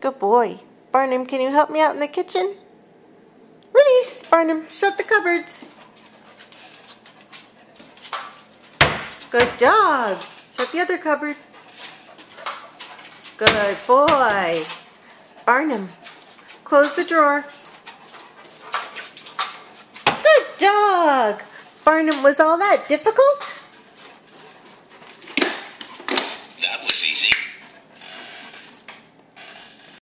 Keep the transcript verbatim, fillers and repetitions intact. Good boy. Barnum, can you help me out in the kitchen? Release! Barnum, shut the cupboards. Good dog. Shut the other cupboard. Good boy. Barnum, close the drawer. Good dog. Barnum, was all that difficult? That was easy.